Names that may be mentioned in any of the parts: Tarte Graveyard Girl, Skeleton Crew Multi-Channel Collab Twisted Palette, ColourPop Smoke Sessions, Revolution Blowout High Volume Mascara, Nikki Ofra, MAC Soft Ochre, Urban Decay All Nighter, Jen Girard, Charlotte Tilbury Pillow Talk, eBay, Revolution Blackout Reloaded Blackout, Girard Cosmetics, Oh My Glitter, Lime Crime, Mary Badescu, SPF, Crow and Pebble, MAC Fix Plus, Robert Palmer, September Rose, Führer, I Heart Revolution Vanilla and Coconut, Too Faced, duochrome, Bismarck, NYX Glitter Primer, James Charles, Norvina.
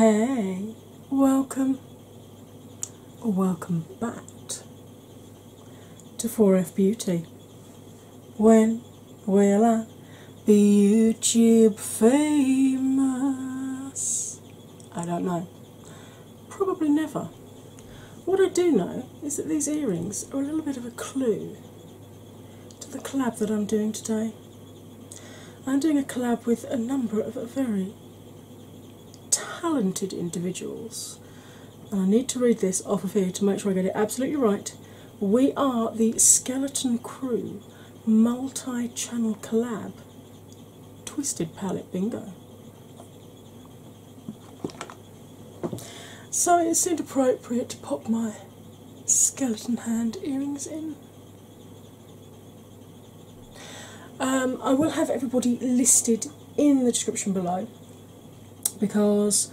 Hey, welcome or welcome back to 4F Beauty. When will I be YouTube famous? I don't know. Probably never. What I do know is that these earrings are a little bit of a clue to the collab that I'm doing today. I'm doing a collab with a number of very talented individuals, and I need to read this off of here to make sure I get it absolutely right. We are the Skeleton Crew Multi-Channel Collab Twisted Palette. Bingo. So it seemed appropriate to pop my skeleton hand earrings in. I will have everybody listed in the description below, because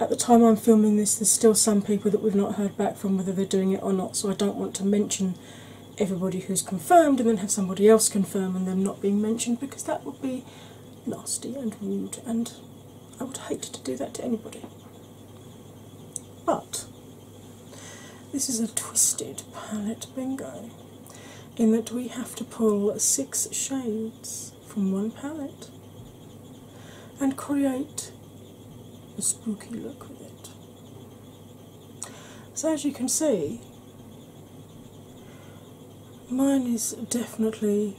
at the time I'm filming this there's still some people that we've not heard back from whether they're doing it or not, so I don't want to mention everybody who's confirmed and then have somebody else confirm and them not being mentioned, because that would be nasty and rude and I would hate to do that to anybody. But this is a twisted palette, bingo, in that we have to pull 6 shades from one palette and create a spooky look with it. So as you can see, mine is definitely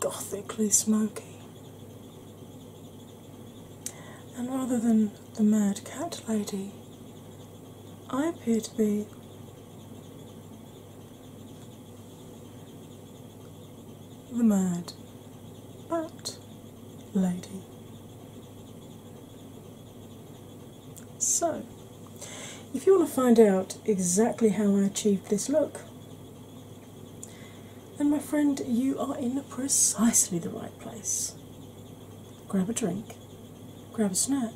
gothically smoky, and rather than the mad cat lady, I appear to be the mad bat lady. So, if you want to find out exactly how I achieved this look, then my friend, you are in precisely the right place. Grab a drink, grab a snack,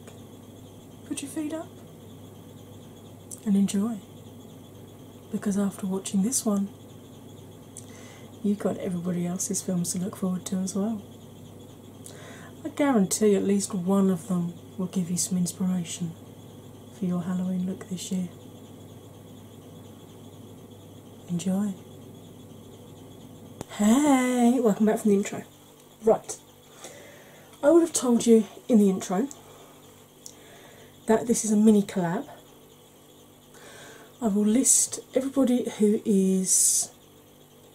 put your feet up and enjoy. Because after watching this one, you've got everybody else's films to look forward to as well. I guarantee at least one of them will give you some inspiration for your Halloween look this year. Enjoy. Hey, welcome back from the intro. Right, I would have told you in the intro that this is a mini collab. I will list everybody who is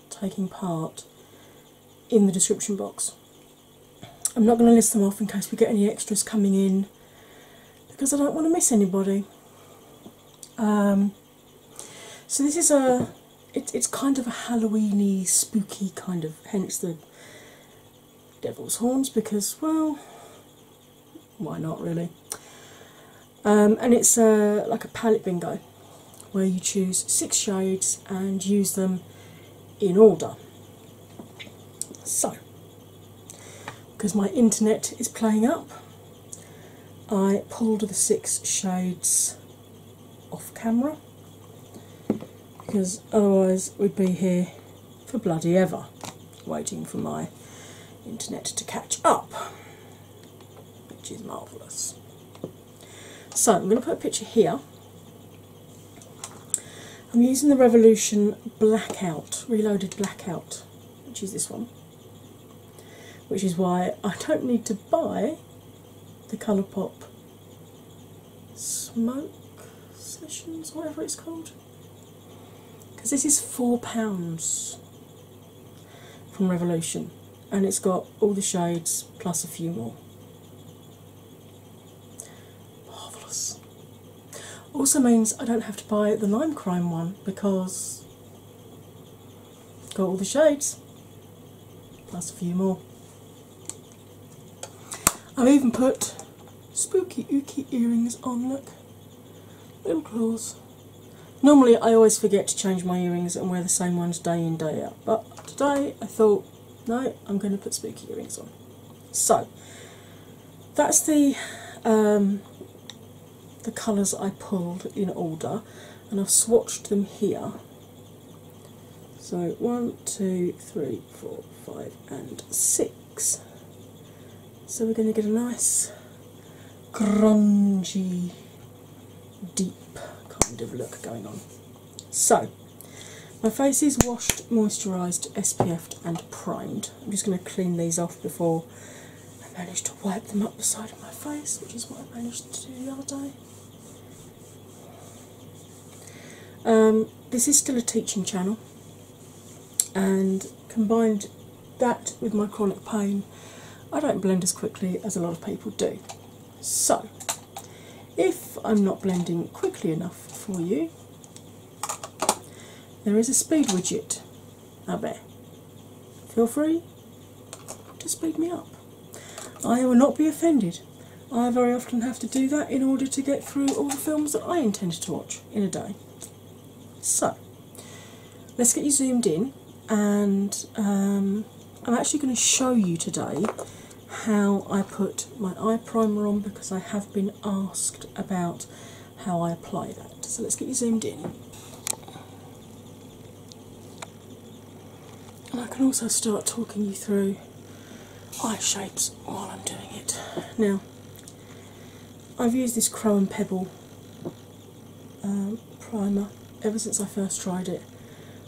taking part in the description box. I'm not going to list them off in case we get any extras coming in, because I don't want to miss anybody. So this is it's kind of a Halloween-y, spooky kind of, hence the devil's horns, because, well, why not really? And it's like a palette bingo, where you choose 6 shades and use them in order. So, because my internet is playing up, I pulled the 6 shades off camera, because otherwise we'd be here for bloody ever waiting for my internet to catch up, which is marvellous. So I'm going to put a picture here. I'm using the Revolution Blackout Reloaded Blackout, which is this one, which is why I don't need to buy the ColourPop Smoke Sessions, whatever it's called, because this is £4 from Revolution and it's got all the shades plus a few more. Marvellous. Also means I don't have to buy the Lime Crime one, because it's got all the shades plus a few more. I've even put spooky ooky earrings on, look, little claws. Normally I always forget to change my earrings and wear the same ones day in, day out, but today I thought, no, I'm going to put spooky earrings on. So that's the colours I pulled in order, and I've swatched them here. So 1, 2, 3, 4, 5 and 6. So we're going to get a nice grungy, deep kind of look going on. So, my face is washed, moisturised, SPF'd and primed. I'm just going to clean these off before I manage to wipe them up the side of my face, which is what I managed to do the other day. This is still a teaching channel, and combined that with my chronic pain, I don't blend as quickly as a lot of people do. So, if I'm not blending quickly enough for you, there is a speed widget out there. Feel free to speed me up. I will not be offended. I very often have to do that in order to get through all the films that I intended to watch in a day. So, let's get you zoomed in, and I'm actually going to show you today how I put my eye primer on, because I have been asked about how I apply that. So let's get you zoomed in. And I can also start talking you through eye shapes while I'm doing it. Now, I've used this Crow and Pebble primer ever since I first tried it.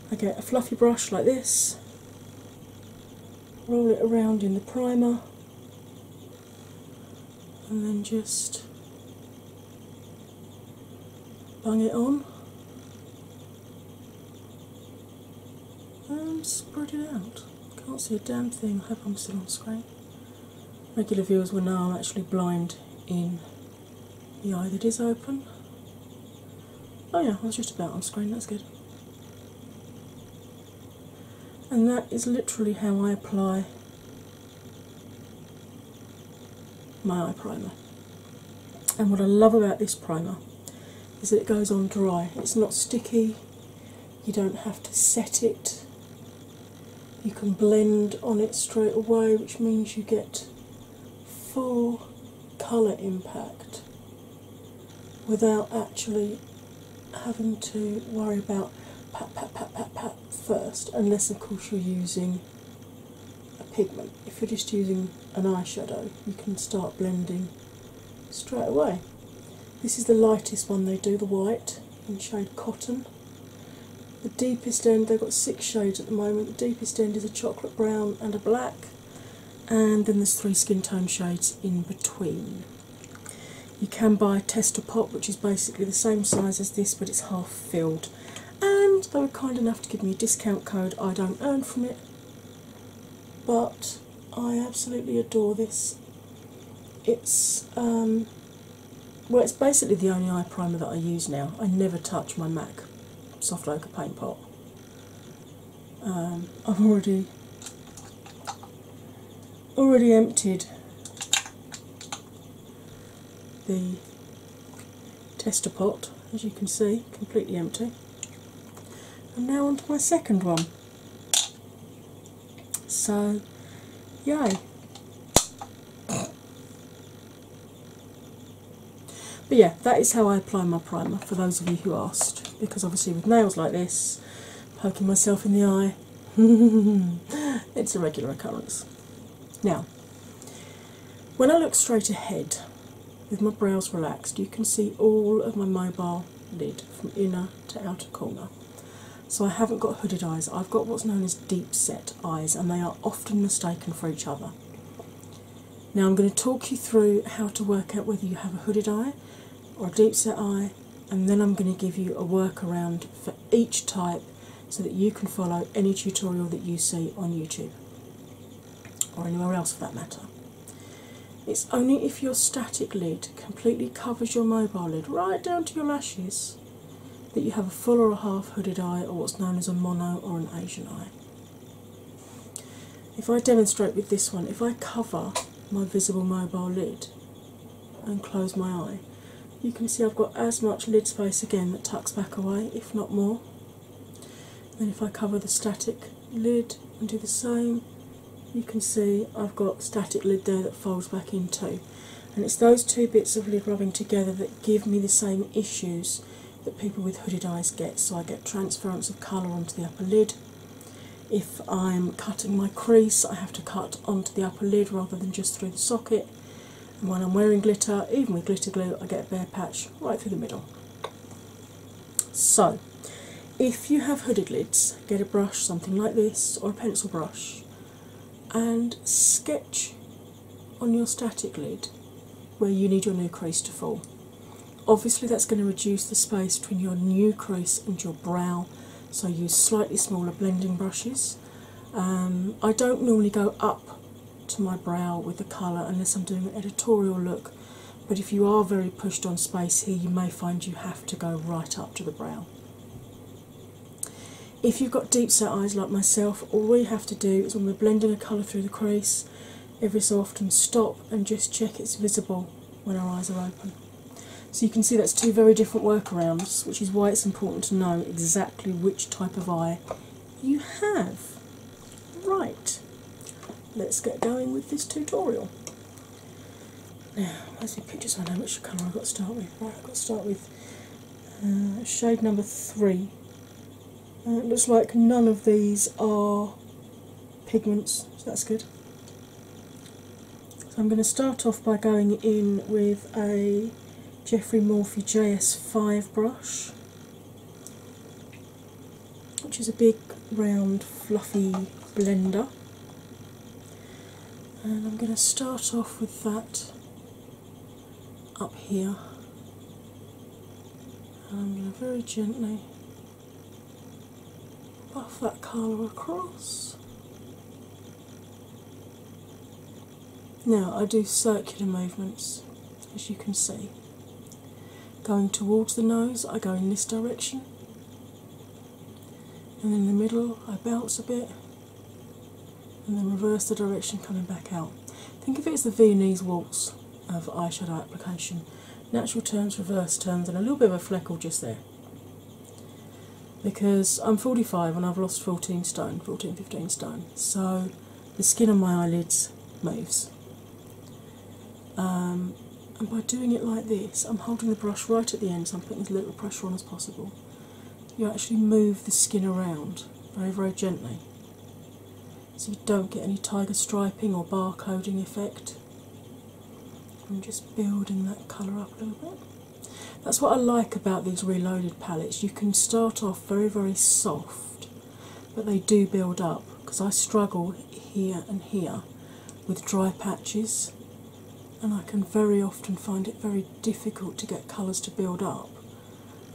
I get a fluffy brush like this, roll it around in the primer, and then just bung it on and spread it out. Can't see a damn thing. I hope I'm still on screen. Regular viewers will know I'm actually blind in the eye that is open. Oh yeah, I was just about on screen, that's good. And that is literally how I apply my eye primer. And what I love about this primer is that it goes on dry. It's not sticky, you don't have to set it, you can blend on it straight away, which means you get full colour impact without actually having to worry about pat first, unless of course you're using a pigment. If you're just using an eyeshadow, you can start blending straight away. This is the lightest one they do, the white, in shade Cotton. The deepest end, they've got 6 shades at the moment, the deepest end is a chocolate brown and a black, and then there's 3 skin tone shades in between. You can buy a tester pot, which is basically the same size as this, but it's half filled. And they were kind enough to give me a discount code. I don't earn from it, but I absolutely adore this. It's, well, it's basically the only eye primer that I use now. I never touch my MAC Soft Ochre paint pot. I've already emptied the tester pot, as you can see, completely empty. And now onto my second one. So, yay! But yeah, that is how I apply my primer, for those of you who asked, because obviously with nails like this, poking myself in the eye, it's a regular occurrence. Now, when I look straight ahead, with my brows relaxed, you can see all of my mobile lid from inner to outer corner. So I haven't got hooded eyes, I've got what's known as deep set eyes, and they are often mistaken for each other. Now I'm going to talk you through how to work out whether you have a hooded eye or a deep set eye, and then I'm going to give you a workaround for each type so that you can follow any tutorial that you see on YouTube, or anywhere else for that matter. It's only if your static lid completely covers your mobile lid, right down to your lashes, that you have a full or a half hooded eye, or what's known as a mono or an Asian eye. If I demonstrate with this one, if I cover my visible mobile lid and close my eye, you can see I've got as much lid space again that tucks back away, if not more. Then if I cover the static lid and do the same, you can see I've got static lid there that folds back in too. And it's those two bits of lid rubbing together that give me the same issues that people with hooded eyes get. So I get transference of colour onto the upper lid. If I'm cutting my crease, I have to cut onto the upper lid rather than just through the socket. And when I'm wearing glitter, even with glitter glue, I get a bare patch right through the middle. So, if you have hooded lids, get a brush, something like this, or a pencil brush, and sketch on your static lid where you need your new crease to fall. Obviously that's going to reduce the space between your new crease and your brow, so use slightly smaller blending brushes. I don't normally go up to my brow with the colour unless I'm doing an editorial look, but if you are very pushed on space here, you may find you have to go right up to the brow. If you've got deep set eyes like myself, all we have to do is, when we're blending a colour through the crease, every so often stop and just check it's visible when our eyes are open. So you can see that's two very different workarounds, which is why it's important to know exactly which type of eye you have. Right, let's get going with this tutorial. Now, as the pictures, I know which colour I've got to start with. Right, I've got to start with shade number 3. It looks like none of these are pigments, so that's good. So I'm going to start off by going in with a Jeffrey Morphy JS5 brush, which is a big, round, fluffy blender. And I'm going to start off with that up here. And I'm going to very gently buff that colour across. Now I do circular movements, as you can see. Going towards the nose, I go in this direction, and in the middle I bounce a bit, and then reverse the direction coming back out. Think of it as the Viennese waltz of eyeshadow application. Natural turns, reverse turns, and a little bit of a fleckle just there. Because I'm 45 and I've lost 15 stone, so the skin on my eyelids moves. And by doing it like this, I'm holding the brush right at the end, so I'm putting as little pressure on as possible. You actually move the skin around very, very gently, so you don't get any tiger striping or barcoding effect. I'm just building that colour up a little bit. That's what I like about these reloaded palettes. You can start off very, very soft, but they do build up, because I struggle here and here with dry patches. And I can very often find it very difficult to get colours to build up.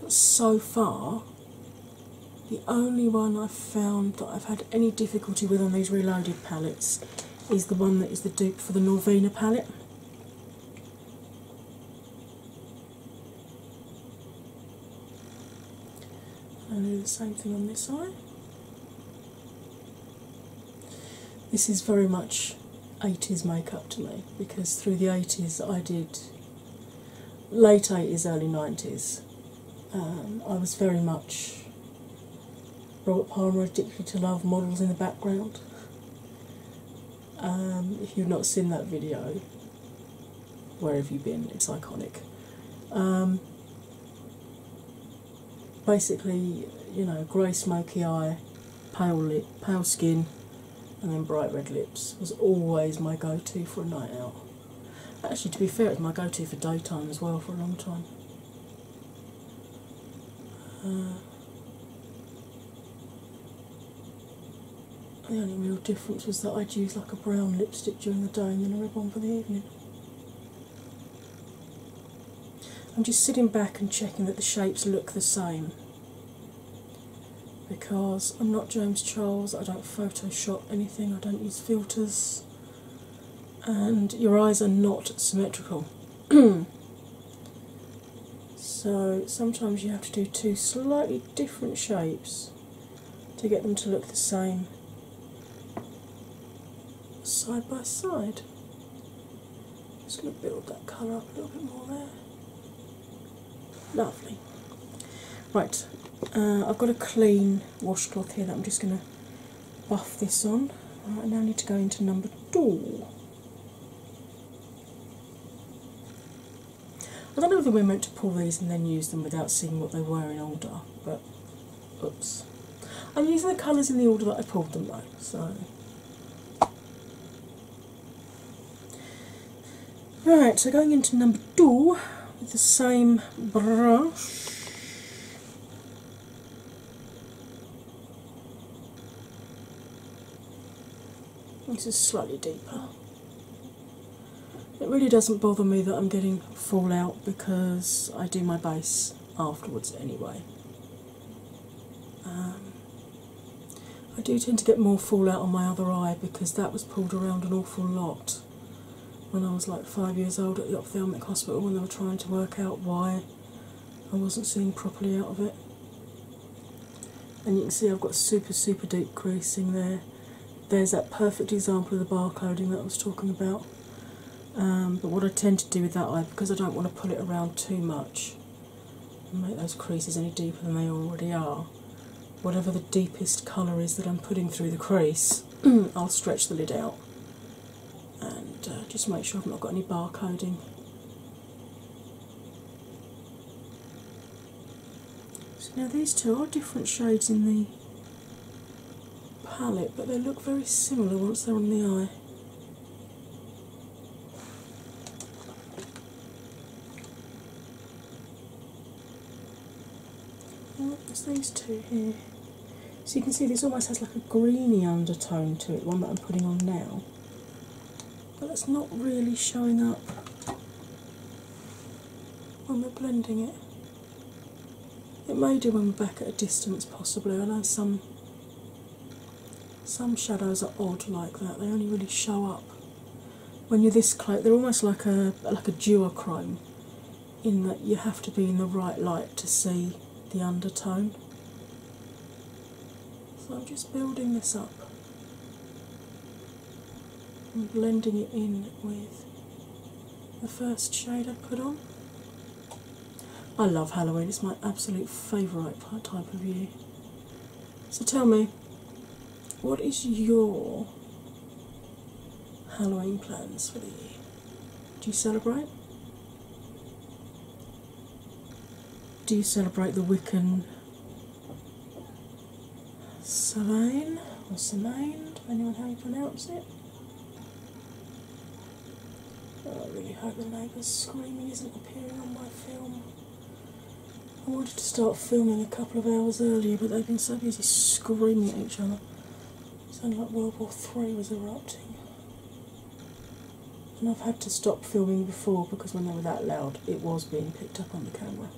But so far, the only one I've found that I've had any difficulty with on these reloaded palettes is the one that is the dupe for the Norvina palette. I'll do the same thing on this eye. This is very much 80s makeup to me, because through the 80s I did late 80s, early 90s. I was very much Robert Palmer, addicted to love, models in the background. If you've not seen that video, where have you been? It's iconic. Basically, you know, grey smoky eye, pale skin, and then bright red lips was always my go-to for a night out. Actually, to be fair, it was my go-to for daytime as well for a long time. The only real difference was that I'd use like a brown lipstick during the day and then a red one for the evening. I'm just sitting back and checking that the shapes look the same, because I'm not James Charles, I don't Photoshop anything, I don't use filters, and your eyes are not symmetrical. So sometimes you have to do two slightly different shapes to get them to look the same side by side. Just going to build that colour up a little bit more there. Lovely. Right, I've got a clean washcloth here that I'm just going to buff this on. Right, I now need to go into number 2. I don't know whether we're meant to pull these and then use them without seeing what they were in order, but oops. I'm using the colours in the order that I pulled them though, so. Right, so going into number 2 with the same brush. This is slightly deeper. It really doesn't bother me that I'm getting fallout because I do my base afterwards anyway. I do tend to get more fallout on my other eye because that was pulled around an awful lot when I was like 5 years old at the ophthalmic hospital when they were trying to work out why I wasn't seeing properly out of it. And you can see I've got super, super deep creasing there. There's that perfect example of the barcoding that I was talking about. But what I tend to do with that eye, because I don't want to pull it around too much and make those creases any deeper than they already are, whatever the deepest colour is that I'm putting through the crease, I'll stretch the lid out and just make sure I've not got any barcoding. So now these two are different shades in the palette, but they look very similar once they're on the eye. Oh, there's these two here. So you can see this almost has like a greeny undertone to it, one that I'm putting on now. But that's not really showing up when we're blending it. It may do when we're back at a distance possibly. I know some shadows are odd like that. They only really show up when you're this close. They're almost like a duochrome in that you have to be in the right light to see the undertone. So I'm just building this up and blending it in with the first shade I put on. I love Halloween. It's my absolute favourite type of year. So tell me, what is your Halloween plans for the year? Do you celebrate? Do you celebrate the Wiccan Selain or Selain, depending on how you pronounce it? Oh, I really hope the neighbours screaming isn't appearing on my film. I wanted to start filming a couple of hours earlier, but they've been so busy screaming at each other. Sounded like World War III was erupting. And I've had to stop filming before because when they were that loud it was being picked up on the camera.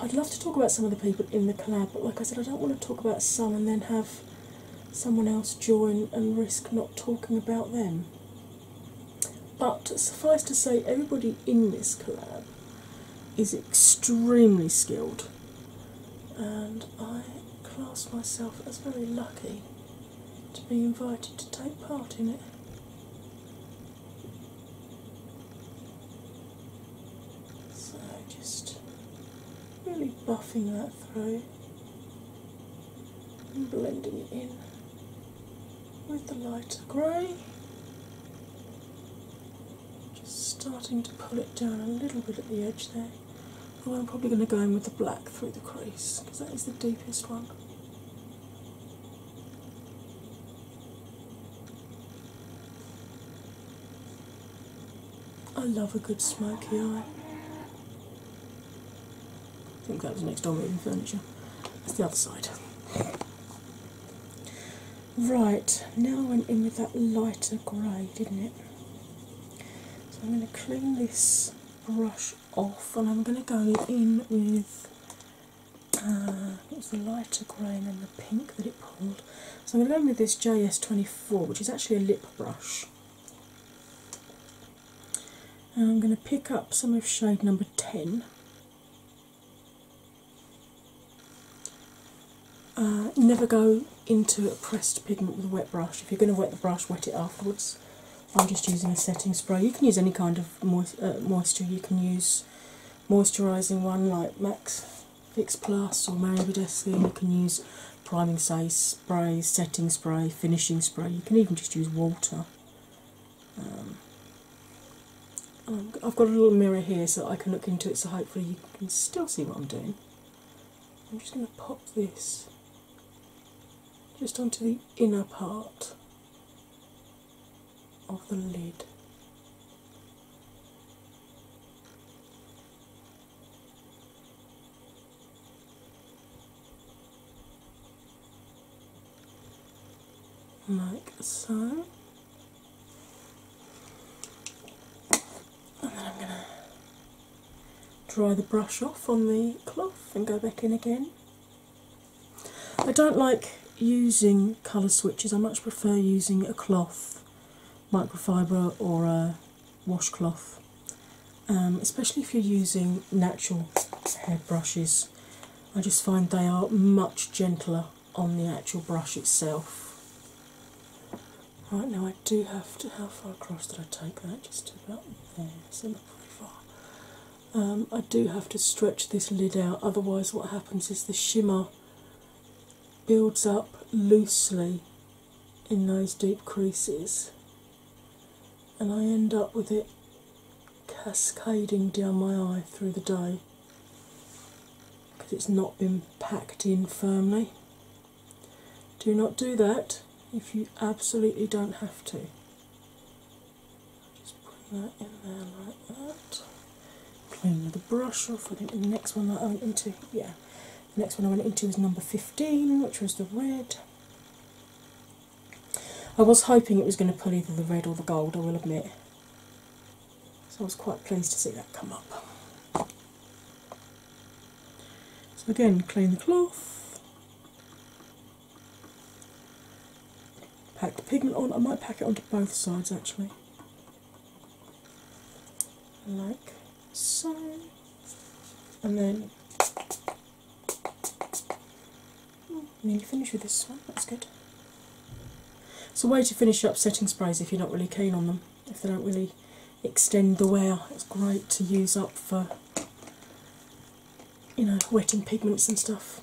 I'd love to talk about some of the people in the collab, but like I said, I don't want to talk about some and then have someone else join and risk not talking about them. But suffice to say, everybody in this collab is extremely skilled, and I class myself as very lucky to be invited to take part in it. So just really buffing that through and blending it in with the lighter grey. Just starting to pull it down a little bit at the edge there. Oh, I'm probably going to go in with the black through the crease because that is the deepest one. I love a good smoky eye. I think that was next door moving furniture. That's the other side. Right, now I went in with that lighter grey, didn't it? So I'm going to clean this brush off and I'm going to go in with it was the lighter grey and then the pink that it pulled. So I'm going to go in with this JS24, which is actually a lip brush. And I'm going to pick up some of shade number 10. Never go into a pressed pigment with a wet brush. If you're going to wet the brush, wet it afterwards. I'm just using a setting spray. You can use any kind of moisture. You can use moisturising one like MAC Fix Plus or Mary Badescu. You can use priming spray, setting spray, finishing spray. You can even just use water. I've got a little mirror here so that I can look into it, so hopefully you can still see what I'm doing. I'm just going to pop this just onto the inner part of the lid. like so, and then I'm going to dry the brush off on the cloth and go back in again. I don't like using colour switches, I much prefer using a cloth, microfibre or a washcloth, especially if you're using natural hair brushes. I just find they are much gentler on the actual brush itself. Right, now I do have to, how far across did I take that? Just about there, so not very far. I do have to stretch this lid out, otherwise what happens is the shimmer builds up loosely in those deep creases and I end up with it cascading down my eye through the day because it's not been packed in firmly. Do not do that if you absolutely don't have to. Just put that in there like that. Clean the brush off. I think the next one that I went into, yeah, the next one I went into was number 15, which was the red. I was hoping it was going to pull either the red or the gold, I will admit. So I was quite pleased to see that come up. So again, clean the cloth. Pack the pigment on. I might pack it onto both sides actually. Like so. And then nearly finished with this one, that's good. It's a way to finish up setting sprays if you're not really keen on them, if they don't really extend the wear. It's great to use up for, you know, wetting pigments and stuff.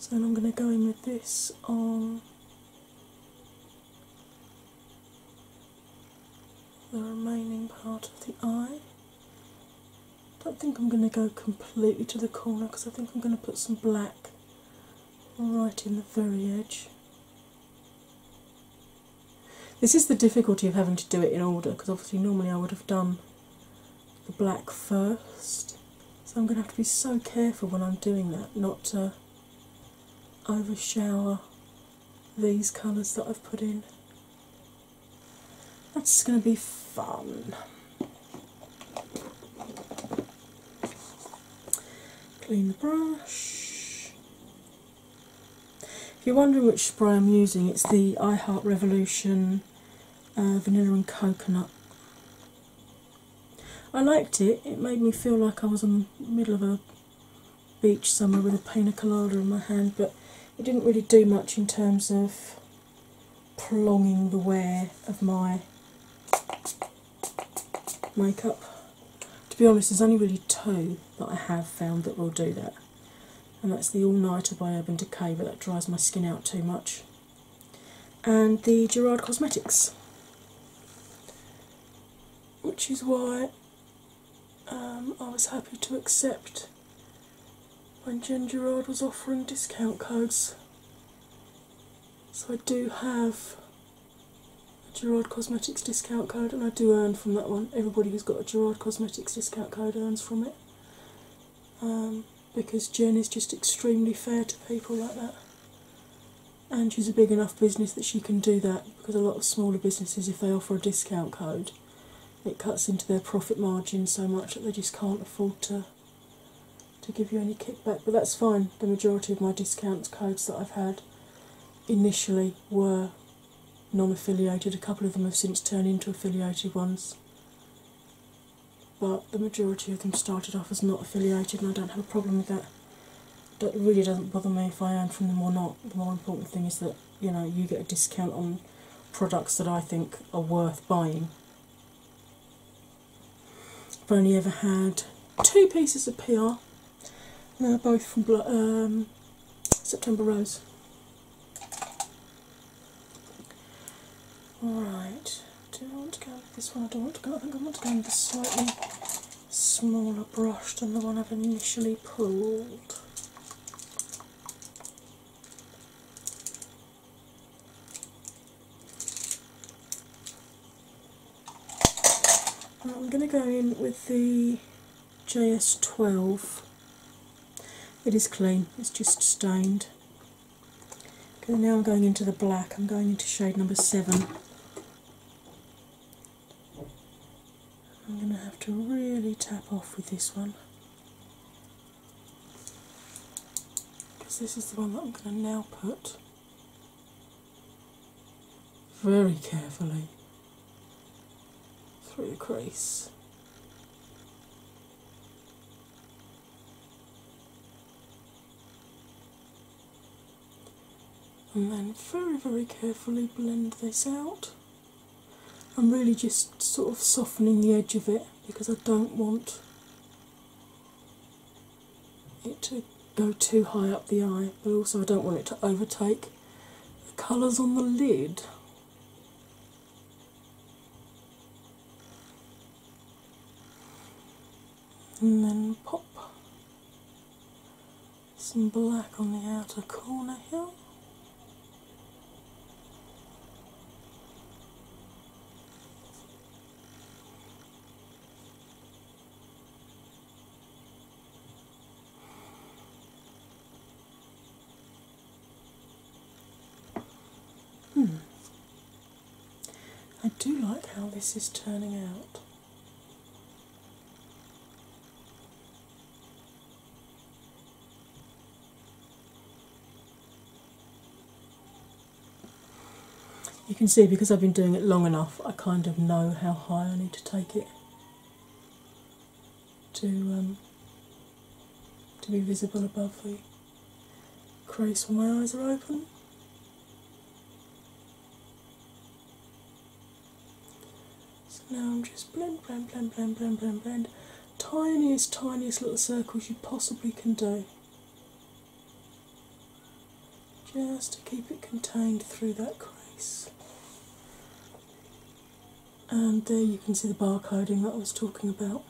So then I'm going to go in with this on the remaining part of the eye. I don't think I'm going to go completely to the corner because I think I'm going to put some black right in the very edge. This is the difficulty of having to do it in order, because obviously normally I would have done the black first, so I'm going to have to be so careful when I'm doing that not to overshower these colours that I've put in. That's going to be fun. Clean the brush. If you're wondering which spray I'm using, it's the I Heart Revolution Vanilla and Coconut. I liked it, it made me feel like I was in the middle of a beach somewhere with a pina colada in my hand, but it didn't really do much in terms of prolonging the wear of my makeup. To be honest, there's only really two that I have found that will do that. And that's the All Nighter by Urban Decay, but that dries my skin out too much. And the Girard Cosmetics, which is why I was happy to accept when Jen Girard was offering discount codes. So I do have a Girard Cosmetics discount code, and I do earn from that one. Everybody who's got a Girard Cosmetics discount code earns from it. Because Jen is just extremely fair to people like that, and she's a big enough business that she can do that, because a lot of smaller businesses, if they offer a discount code, it cuts into their profit margin so much that they just can't afford to give you any kickback. But that's fine. The majority of my discount codes that I've had initially were non-affiliated. A couple of them have since turned into affiliated ones, but the majority of them started off as not affiliated, and I don't have a problem with that. It really doesn't bother me if I earn from them or not. The more important thing is that, you know, you get a discount on products that I think are worth buying. I've only ever had two pieces of PR, and they're both from September Rose. Alright. Do I want to go with this one? I don't want to go. I think I want to go with a slightly smaller brush than the one I've initially pulled. I'm going to go in with the JS12. It is clean, it's just stained. Okay, now I'm going into the black. I'm going into shade number 7. I'm going to have to really tap off with this one, because this is the one that I'm going to now put very carefully through the crease. And then very, very carefully blend this out. I'm really just sort of softening the edge of it because I don't want it to go too high up the eye, but also I don't want it to overtake the colours on the lid. And then pop some black on the outer corner here. I do like how this is turning out. You can see because I've been doing it long enough, I kind of know how high I need to take it to be visible above the crease when my eyes are open. Now I'm just blend, blend, blend, blend, blend, blend, blend. Tiniest, tiniest little circles you possibly can do. Just to keep it contained through that crease. And there you can see the barcoding that I was talking about.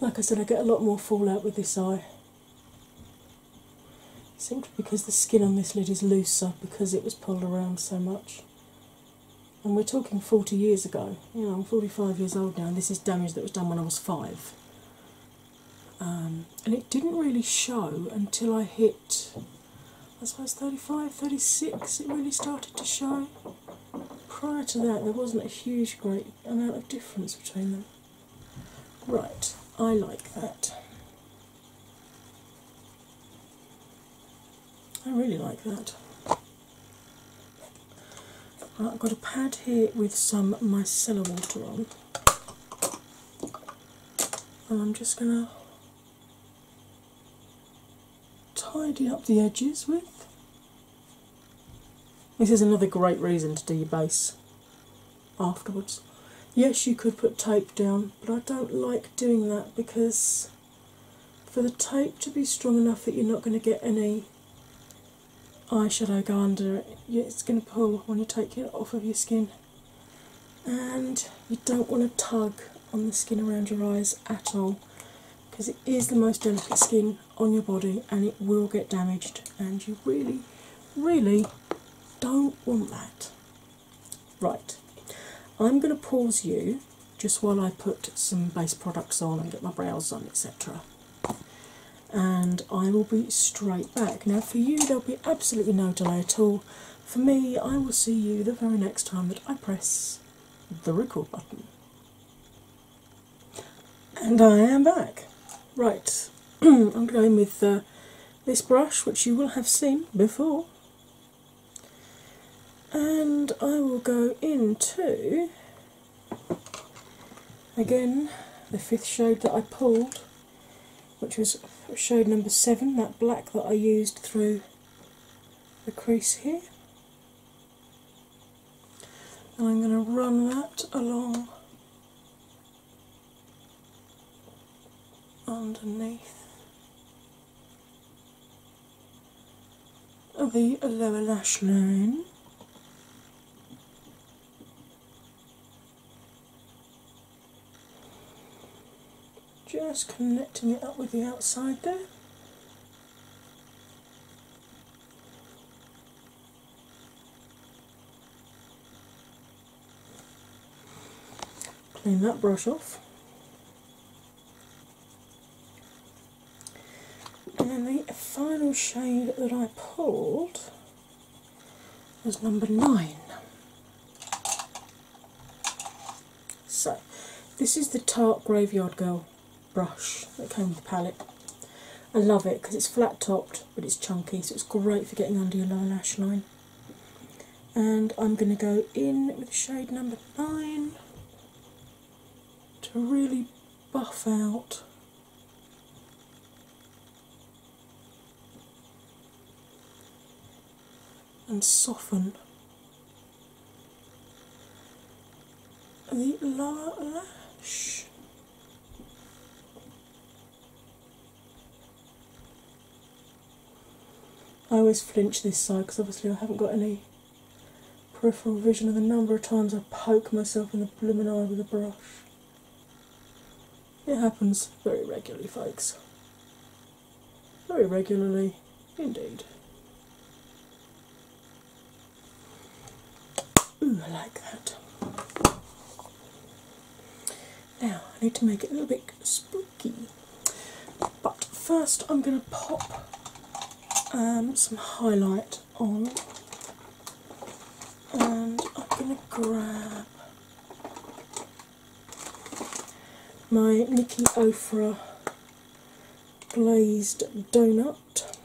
Like I said, I get a lot more fallout with this eye. Simply because the skin on this lid is looser because it was pulled around so much. And we're talking 40 years ago. You know, I'm 45 years old now, and this is damage that was done when I was 5. And it didn't really show until I hit, I suppose, 35, 36, it really started to show. Prior to that, there wasn't a huge, great amount of difference between them. Right, I like that. I really like that. Right, I've got a pad here with some micellar water on, and I'm just going to tidy up the edges with. This is another great reason to do your base afterwards. Yes, you could put tape down, but I don't like doing that because for the tape to be strong enough that you're not going to get any eyeshadow go under it, it's going to pull when you take it off of your skin, and you don't want to tug on the skin around your eyes at all, because it is the most delicate skin on your body and it will get damaged, and you really, really don't want that. Right, I'm going to pause you just while I put some base products on and get my brows on, etc. And I will be straight back. Now for you there'll be absolutely no delay at all. For me, I will see you the very next time that I press the record button. And I am back. Right, I'm going with this brush, which you will have seen before. And I will go into, again, the 5th shade that I pulled, which was shade number 7, that black that I used through the crease here. And I'm going to run that along underneath the lower lash line. Just connecting it up with the outside there. Clean that brush off. final shade that I pulled was number 9. So, this is the Tarte Graveyard Girl brush that came with the palette. I love it because it's flat topped but it's chunky, so it's great for getting under your lower lash line. And I'm going to go in with shade number 9 to really buff out and soften the lower lash. I always flinch this side because obviously I haven't got any peripheral vision of the number of times I poke myself in the blooming eye with a brush. It happens very regularly, folks. Very regularly indeed. Ooh, I like that. Now, I need to make it a little bit spooky. But first I'm going to pop some highlight on, and I'm going to grab my Nikki Ofra Glazed Donut,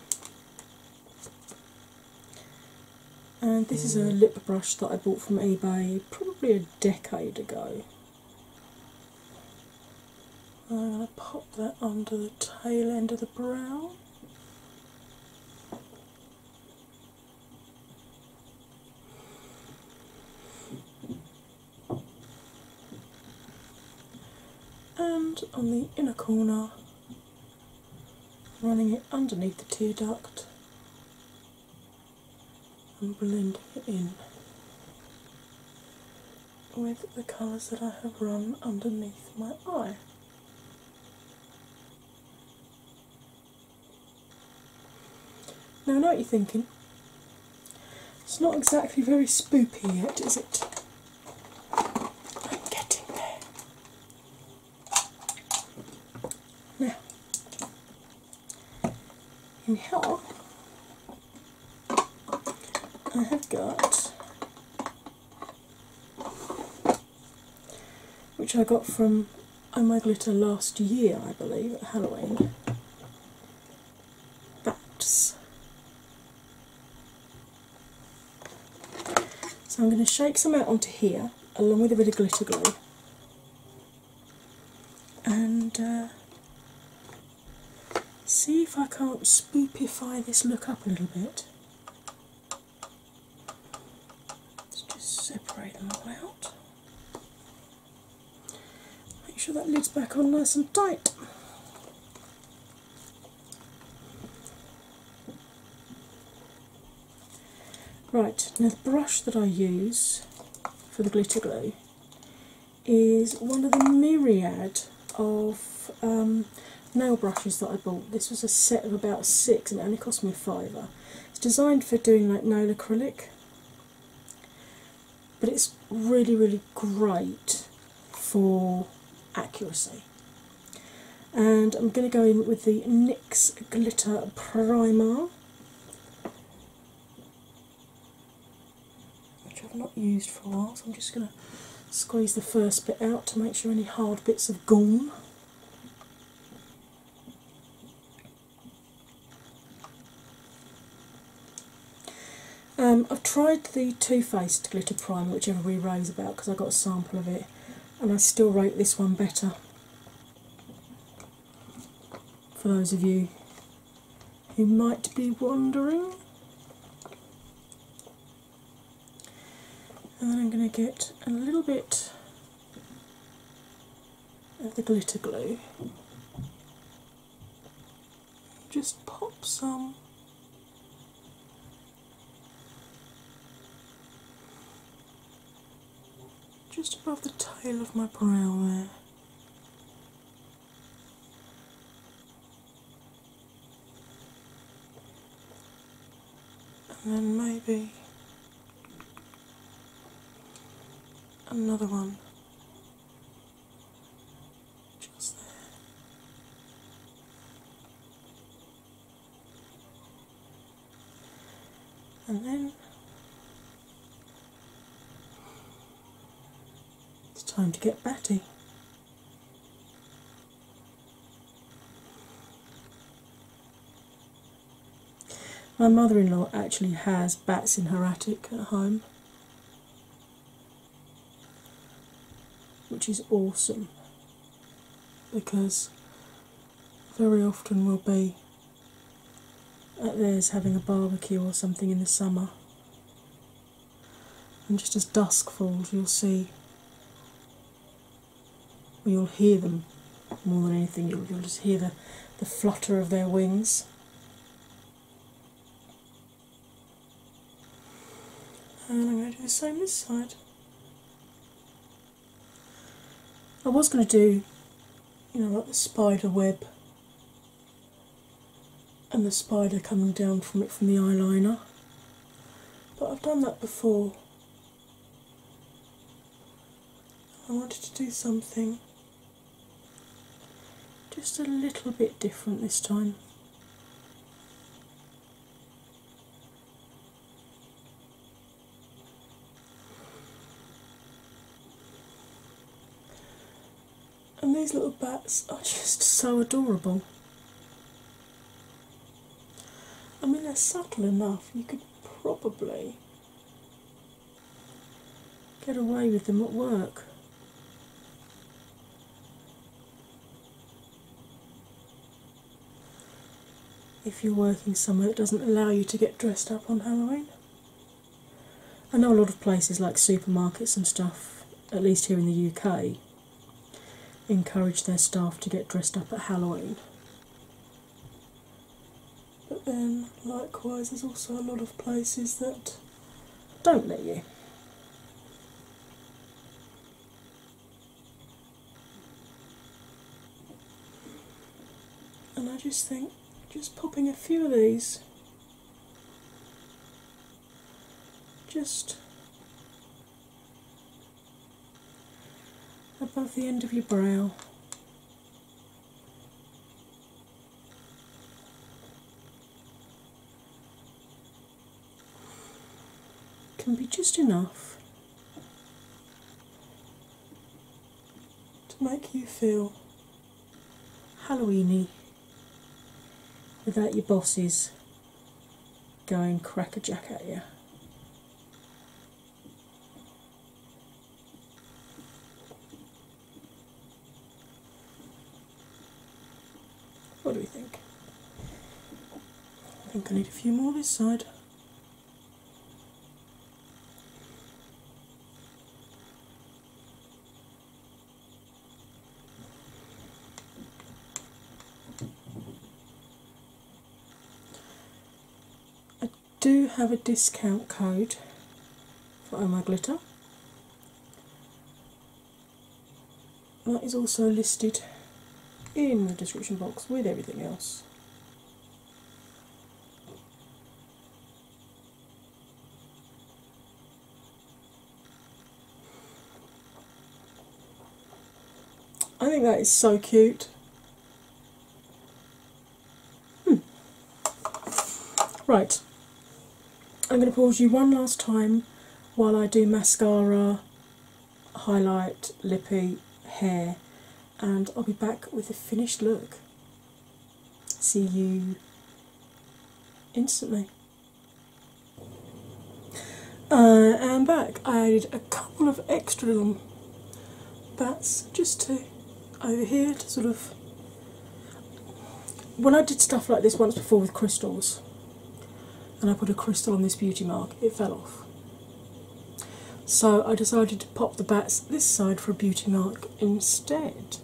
and this is a lip brush that I bought from eBay probably a decade ago. I'm going to pop that under the tail end of the brow. And on the inner corner, running it underneath the tear duct and blending it in with the colours that I have run underneath my eye. Now I know what you're thinking, it's not exactly very spoopy yet, is it? Here I have got, which I got from Oh My Glitter last year, I believe, at Halloween, Bats. So I'm going to shake some out onto here, along with a bit of glitter glue, and see if I can't spoopify this look up a little bit. Let's just separate them all out. Make sure that lid's back on nice and tight. Right, now the brush that I use for the glitter glue is one of the myriad of nail brushes that I bought. This was a set of about 6 and it only cost me a £5. It's designed for doing like nail acrylic, but it's really, really great for accuracy. And I'm going to go in with the NYX Glitter Primer, which I've not used for a while, so I'm just going to squeeze the first bit out to make sure any hard bits have gone. I've tried the Too Faced Glitter Primer, which everybody raves about because I got a sample of it, and I still rate this one better. For those of you who might be wondering. And then I'm going to get a little bit of the glitter glue. Just pop some just above the tail of my brow there. And then maybe another one just there. and then it's time to get batty. My mother-in-law actually has bats in her attic at home, which is awesome because very often we'll be at theirs having a barbecue or something in the summer, and just as dusk falls you'll see, or you'll hear them more than anything, you'll just hear the flutter of their wings. And I'm going to do the same this side. I was going to do, you know, like the spider web and the spider coming down from it from the eyeliner, but I've done that before. I wanted to do something just a little bit different this time. And these little bats are just so adorable. I mean, they're subtle enough, you could probably get away with them at work. If you're working somewhere that doesn't allow you to get dressed up on Halloween. I know a lot of places like supermarkets and stuff, at least here in the UK, encourage their staff to get dressed up at Halloween. But then, likewise, there's also a lot of places that don't let you. And I just think, just popping a few of these, just above the end of your brow. Can be just enough to make you feel Halloweeny without your bosses going crack-a-jack at you. What do we think? I think I need a few more this side. I do have a discount code for Oh My Glitter. That is also listed in the description box with everything else. I think that is so cute. Right, I'm going to pause you one last time while I do mascara, highlight, lippy, hair, and I'll be back with a finished look. See you instantly. I'm back. I added a couple of extra little bats just to over here to sort of... When I did stuff like this once before with crystals, and I put a crystal on this beauty mark, it fell off. So I decided to pop the bats this side for a beauty mark instead.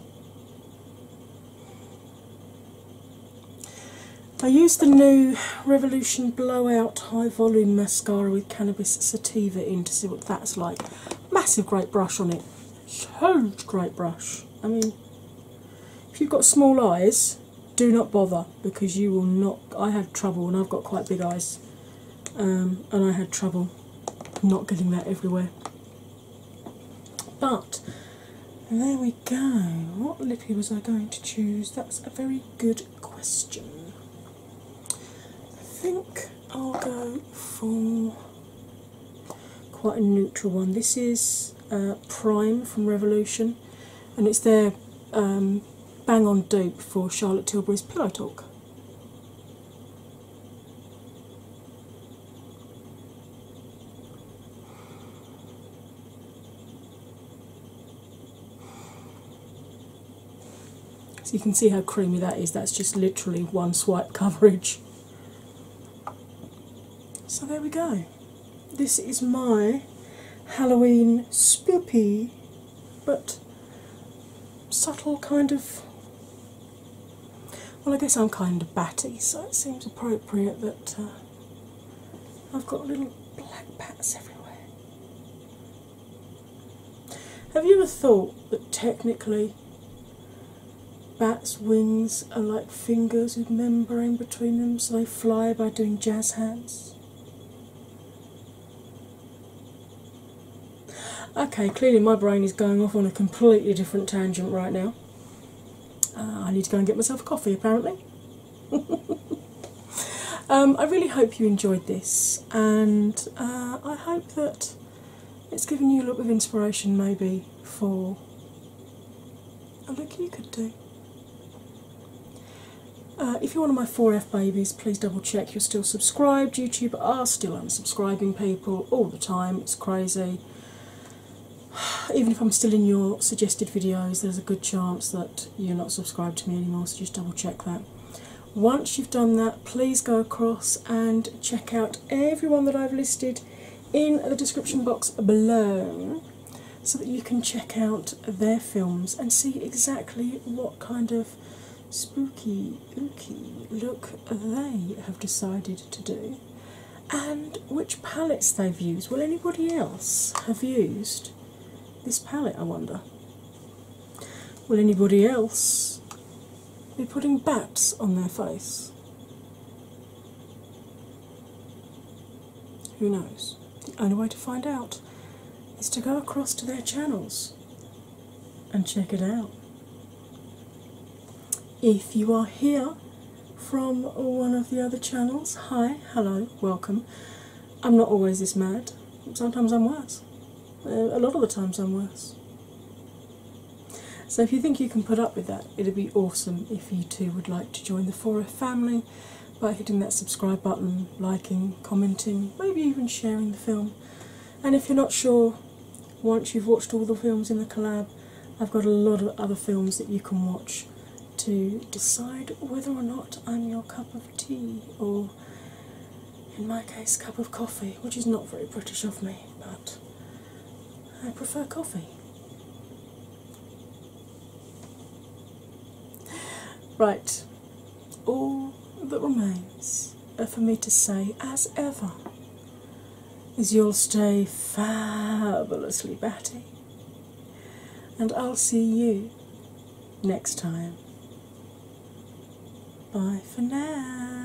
I used the new Revolution Blowout High Volume Mascara with Cannabis Sativa in to see what that's like. Massive great brush on it. Huge great brush. I mean, if you've got small eyes, do not bother, because you will not... I had trouble, and I've got quite big eyes, and I had trouble not getting that everywhere. But there we go. What lippy was I going to choose? That's a very good question. I think I'll go for quite a neutral one. This is Prime from Revolution, and it's their Bang on Dope for Charlotte Tilbury's Pillow Talk. So you can see how creamy that is. That's just literally one swipe coverage. So there we go. This is my Halloween spoopy but subtle kind of, well, I guess I'm kind of batty, so it seems appropriate that I've got little black pats everywhere. Have you ever thought that technically bats' wings are like fingers with membrane between them, so they fly by doing jazz hands? Okay, clearly my brain is going off on a completely different tangent right now. I need to go and get myself a coffee, apparently. I really hope you enjoyed this, and I hope that it's given you a little bit of inspiration maybe for a look you could do. If you're one of my 4F babies, please double check you're still subscribed. YouTube are still unsubscribing people all the time. It's crazy. Even if I'm still in your suggested videos, there's a good chance that you're not subscribed to me anymore, so just double check that. Once you've done that, please go across and check out everyone that I've listed in the description box below, so that you can check out their films and see exactly what kind of spooky, ooky look they have decided to do, and which palettes they've used. Will anybody else have used this palette, I wonder? Will anybody else be putting bats on their face? Who knows? The only way to find out is to go across to their channels and check it out. If you are here from one of the other channels, hi, hello, welcome. I'm not always this mad. Sometimes I'm worse. A lot of the times I'm worse. So if you think you can put up with that, it'd be awesome if you too would like to join the 4F family by hitting that subscribe button, liking, commenting, maybe even sharing the film. And if you're not sure, once you've watched all the films in the collab, I've got a lot of other films that you can watch to decide whether or not I'm your cup of tea, or in my case cup of coffee, which is not very British of me, but I prefer coffee. Right, all that remains for me to say, as ever, is you'll stay fabulously batty, and I'll see you next time. Bye for now.